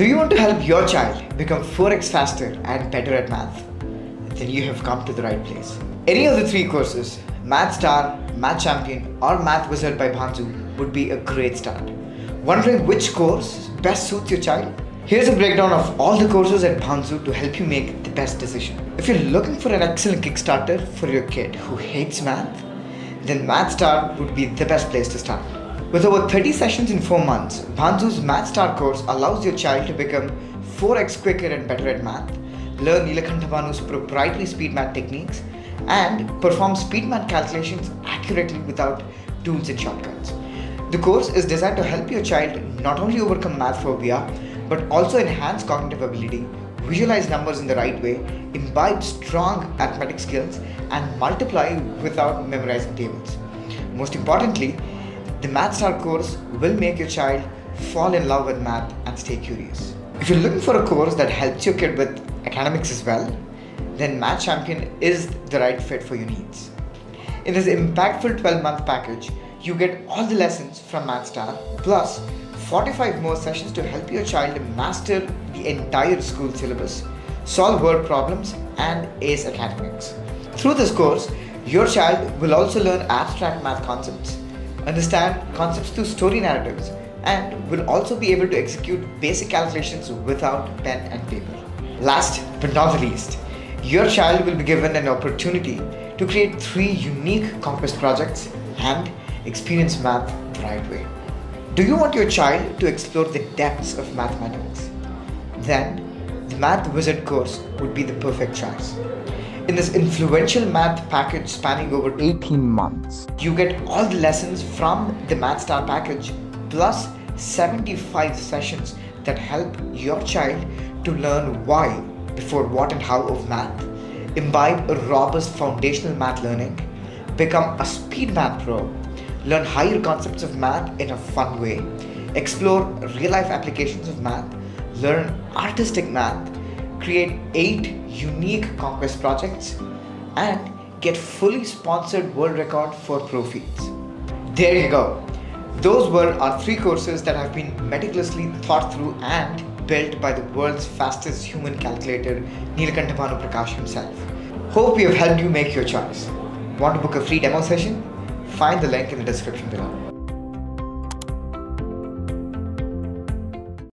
Do you want to help your child become 4x faster and better at math? Then you have come to the right place. Any of the three courses, Math Star, Math Champion or Math Wizard by Bhanzu would be a great start. Wondering which course best suits your child? Here's a breakdown of all the courses at Bhanzu to help you make the best decision. If you're looking for an excellent Kickstarter for your kid who hates math, then Math Star would be the best place to start. With over 30 sessions in 4 months, Bhanzu's Math Star course allows your child to become 4x quicker and better at math, learn Neelakantha Bhanu's proprietary speed math techniques, and perform speed math calculations accurately without tools and shortcuts. The course is designed to help your child not only overcome math phobia, but also enhance cognitive ability, visualize numbers in the right way, imbibe strong mathematical skills, and multiply without memorizing tables. Most importantly, the Math Star course will make your child fall in love with math and stay curious. If you're looking for a course that helps your kid with academics as well, then Math Champion is the right fit for your needs. In this impactful 12-month package, you get all the lessons from Math Star, plus 45 more sessions to help your child master the entire school syllabus, solve word problems, and ace academics. Through this course, your child will also learn abstract math concepts, understand concepts through story narratives, and will also be able to execute basic calculations without pen and paper. Last but not the least, your child will be given an opportunity to create 3 unique conquest projects and experience math the right way. Do you want your child to explore the depths of mathematics? Then, the Math Wizard course would be the perfect choice. In this influential math package spanning over 18 months, you get all the lessons from the Math Star package plus 75 sessions that help your child to learn why, before what and how of math, imbibe a robust foundational math learning, become a speed math pro, learn higher concepts of math in a fun way, explore real-life applications of math, learn artistic math, create 8 unique conquest projects, and get fully sponsored world record for pro feats. There you go. Those were our 3 courses that have been meticulously thought through and built by the world's fastest human calculator, Neelakantha Bhanu Prakash himself. Hope we have helped you make your choice. Want to book a free demo session? Find the link in the description below.